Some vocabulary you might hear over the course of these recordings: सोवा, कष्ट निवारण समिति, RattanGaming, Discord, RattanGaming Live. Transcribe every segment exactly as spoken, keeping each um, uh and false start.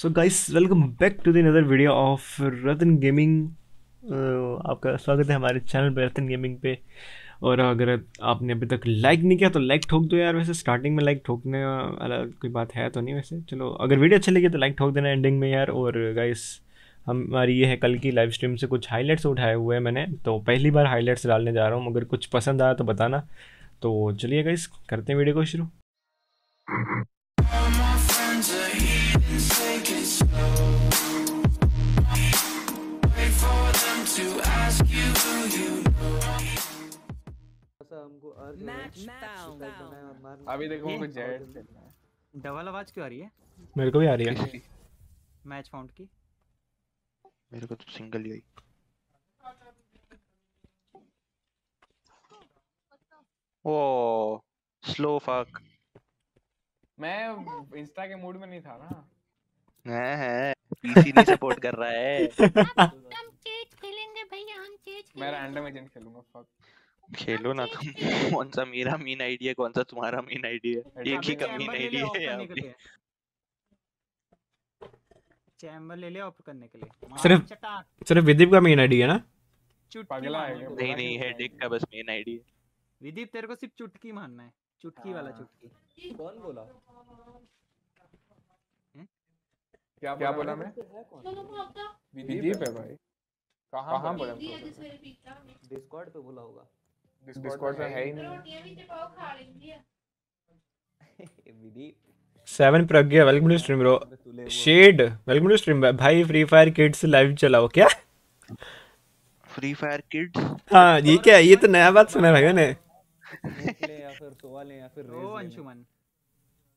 So guys welcome back to the another video of Ratan gaming. आपका स्वागत है हमारे चैनल पे रतन गेमिंग पे। और अगर आपने अभी तक लाइक नहीं किया तो लाइक ठोक दो यार। वैसे स्टार्टिंग में लाइक ठोकने वाला कोई बात है तो नहीं, वैसे चलो अगर वीडियो अच्छी लगी तो लाइक ठोक देना एंडिंग में यार। और गाइस हमारी ये है कल की लाइव स्ट्रीम से कुछ हाईलाइट्स उठाए हुए हैं मैंने, तो पहली बार हाईलाइट्स डालने जा रहा हूँ। अगर कुछ पसंद आया तो बताना। तो चलिए गाइस करते हैं वीडियो को शुरू। अभी देखो मुझे जेट चलना है। डबल आवाज क्यों आ रही है? मेरे को भी आ रही है मैच फाउंड की। मेरे को तो सिंगल ही आई। ओ स्लो फक, मैं इंस्टा के मूड में नहीं था ना। है है पीसी नहीं सपोर्ट कर रहा है। हम चेज खेलेंगे भैया, हम चेज। मैं रैंडम एजेंट खेलूंगा। फक खेलो ना तुम। कौन सा मेरा मेन आईडी है, कौन सा तुम्हारा मेन आईडी है? एक ही का मेन आईडी है यार। चैम्बर ले ले ऑफ करने के लिए। सिर्फ सिर्फ विदीप का मेन आईडी है ना? पागल है क्या? नहीं नहीं, हेडेक का बस मेन आईडी है। विदीप तेरे को सिर्फ चुटकी मानना है, चुटकी वाला चुटकी। कौन बोला? क्या क्या बोला मैं? विदीप है भाई। कहां बोला? डिस्कॉर्ड पे बोला होगा। डिस्कॉर्ड पे है ही नहीं। Seven Pragya welcome to stream bro. Shade welcome to stream भाई। फ्री फायर किड्स लाइव चलाओ क्या? Free fire kids? हां ये क्या, ये तो नया बात सुना है मैंने। या फिर सवाल है या फिर रेस। ओ अंशुमन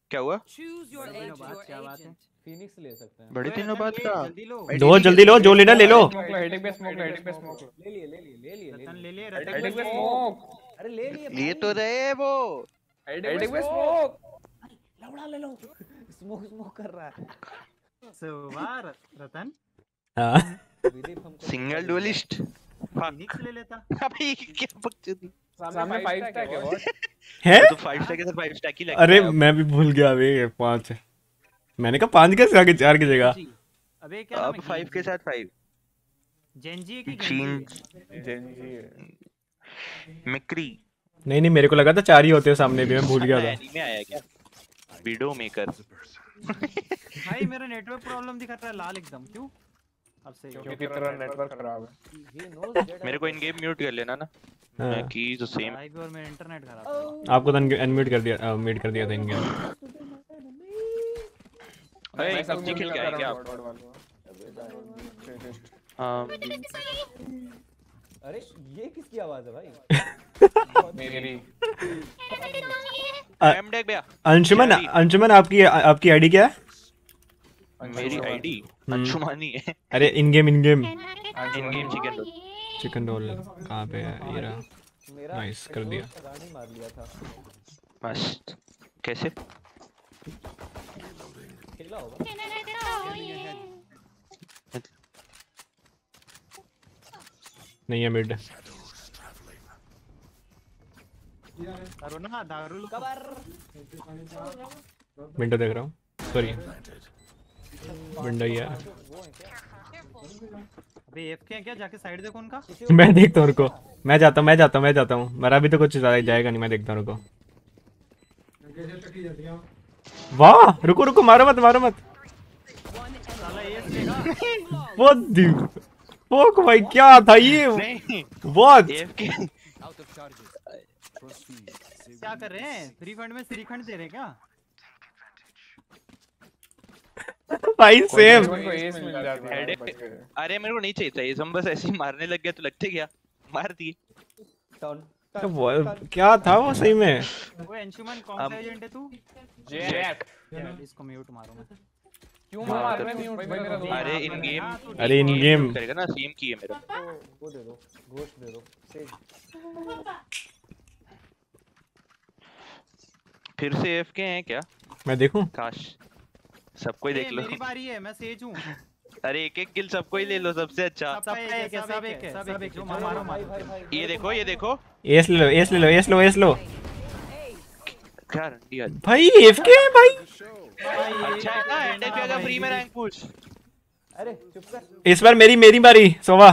क्या हुआ? क्या बात है? फिनिक्स ले सकते हैं बड़े दिनों बाद का। दो जल्दी लो, जो लेना ले लो। हेडेक पे स्मोक, हेडेक पे स्मोक ले लिए ले लिए ले लिए रतन ले लिए। हेडेक पे स्मोक, अरे ले लिए। ये तो रहे वो हेडेक पे स्मोक। लौड़ा ले लो, स्मोक स्मोक कर रहा है। सवार रतन। हां सिंगल डुअलिस्ट फिनिक्स ले लेता। अभी क्या बकचोदी। सामने फाइव स्टैक है व्हाट है? तो फाइव स्टैक है, सर फाइव स्टैक ही लग। अरे मैं भी भूल गया, अबे पांच है। मैंने कहा पांच कैसे आगे चार की जगह। अबे क्या नाम है? फाइव के साथ फाइव। जेनजी की जेनजी मिक्री। नहीं नहीं मेरे को लगा था चार ही होते हैं सामने भी, मैं भूल गया था। एनीमे आया क्या? Video maker. भाई मेरा नेटवर्क प्रॉब्लम दिखा रहा है लाल एकदम, क्यों? अब से क्योंकि तेरा नेटवर्क खराब है। मेरे को इन गेम म्यूट कर लेना ना कि जो सेम। भाई और मेरा इंटरनेट खराब है। आपको तो अनम्यूट कर दिया, म्यूट कर दिया था इन गेम। अरे सब्जी खेल के आए क्या आप? अरे ये किसकी आवाज है भाई? मेरी। एमडेक भैया। अंशुमन अंशुमन आपकी आपकी आईडी क्या है? मेरी आईडी अंशुमानी है। अरे in game in game in game chicken roll, chicken roll कहाँ पे है? ये रहा। नाइस कर दिया, मार लिया था मस्त। कैसे खेला होगा? नहीं है मिड। दारू ना दारू कवर मिड देख रहा हूं। सॉरी मिड ही है। अबे एफके है क्या? जाके साइड देखो उनका। मैं देखता हूं उनको। मैं जाता हूं मैं जाता हूं मैं जाता हूं। मरा भी तो कुछ ज्यादा जाएगा नहीं, मैं देखता हूं उनको। वाह रुको रुको, मारो मत मारो मत। वो वो भाई क्या था ये? बहुत क्या कर रहे हैं? श्रीखंड में श्रीखंड दे रहे क्या? भाई सेम। अरे मेरे को नहीं चाहिए था ये। हम बस ऐसे ही मारने लग गया तो लगते क्या मार दिए। क्या था वो सही में? वो अंशुमन कौन सा एजेंट है तू? जैक। इसको म्यूट मारो मत। क्यों मार रहे म्यूट भाई मेरा? अरे इन गेम अरे इन गेम करेगा ना सेम की है मेरा। वो दे दो घोस्ट दे दो फिर से। एफके हैं क्या? मैं देखूं? काश सबको ही देख लो। मेरी बारी है, मैं सेज हूं। अरे एक एक किल सबको ही ले लो, सबसे अच्छा सब एक है। सब एक है सब एक है मारो मारो। ये देखो ये देखो एस ले लो एस ले लो एस लो एस लो। क्या रंडी आज भाई एफके है भाई। अच्छा है ना एंड पे का फ्री में रैंक पूछ। अरे चुप कर। इस बार मेरी मेरी बारी सोवा।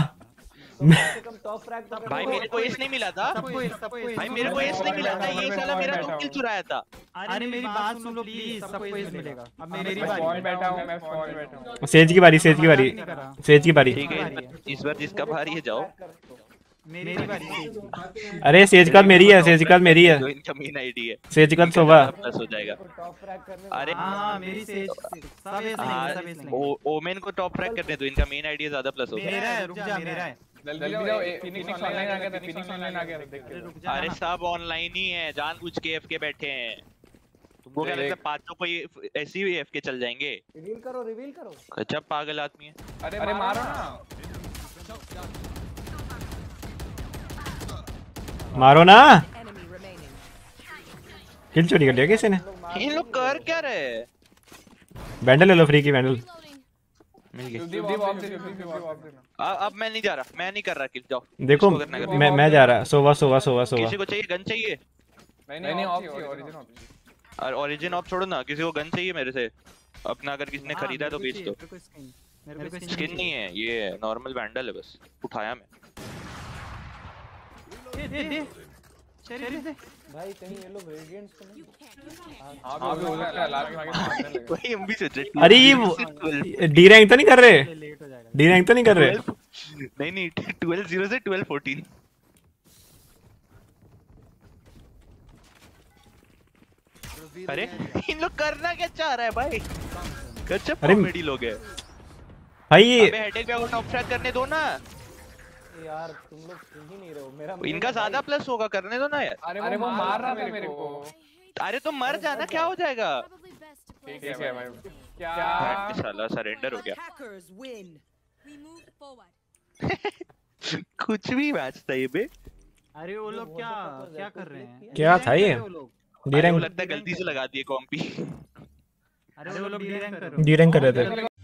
भाई मेरे को एस नहीं मिला था। भाई मेरे को एस नहीं मिला था, ये साला मेरा दो किल चुराया था। अरे मेरी बात सुन लो प्लीज, सबको एस मिलेगा। अब मेरी बारी। फॉल बैठा हूं मैं, फॉल बैठा हूं। सेज की बारी, सेज की बारी। सेज की बारी। ठीक है इस बार जिसका बारी है जाओ। मेरी बारी। अरे सेज का मेरी है, सेज का मेरी है। कमीन आईडी है। सेज का सोवा प्लस हो जाएगा। अरे हां मेरी सेज सब एस नहीं, सब एस नहीं। ओमेन को टॉप रैंक करने दो, इनका मेन आईडी ज्यादा प्लस हो गया। मेरा है, रुक जा मेरा है। फिनिक्स ऑनलाइन आ गया था, फिनिक्स ऑनलाइन आ गया था, देख। अरे सब ऑनलाइन ही है, जानबूझ के एफके बैठे हैं। तुमको क्या लगता है पांचों को ही ऐसे ही एफके चल जाएंगे? रिवील करो, रिवील करो। अच्छा पागल आदमी है। अरे अरे मारो ना, मारो ना। किल चोरी कर लिया किसी ने। इन लोग कर क्या रहे? वैंडल ले लो, फ्री की वैंडल मिल गई। अब मैं नहीं जा रहा, मैं नहीं कर रहा किल, जाओ। देखो मैं मैं जा रहा, सोवा सोवा सोवा सोवा। किसी को चाहिए गन चाहिए? नहीं नहीं ऑफ चाहिए, ओरिजिन ऑफ। और ओरिजिन ऑफ छोड़ो ना, किसी को गन चाहिए मेरे से? अपना अगर किसी ने खरीदा तो बेच दो। मेरे को स्किन नहीं है, ये नॉर्मल वैंडल है बस, उठाया मैं। दे दे शरीर दे भाई, कहीं ये लोग रेडिएंट्स तो नहीं। हां भी हो सकता है, लाग में आगे कोई एमबी से। अरे ये डी रैंक तो नहीं कर रहे? डी रैंक तो नहीं कर रहे? नहीं नहीं, बारह शून्य से बारह चौदह। अरे इन लोग करना क्या चाह रहा है भाई? गजब कॉमेडी लोग हैं भाई। अबे हेडेक पे को टॉप ट्रैक करने दो ना यार, तुम लोग सुन ही नहीं रहे हो मेरा। इनका ज्यादा प्लस होगा, करने दो ना यार। अरे वो, अरे वो मार रहा था मेरे को। अरे तो मर जाना, क्या हो जाएगा? ठीक है भाई, क्या साला सरेंडर हो गया। कुछ भी मैच था ये बे। अरे वो लोग क्या क्या कर रहे हैं? क्या था ये? डी रैंक लगता है गलती से लगा दिए कॉम्पी। अरे वो लोग डी रैंक कर रहे थे।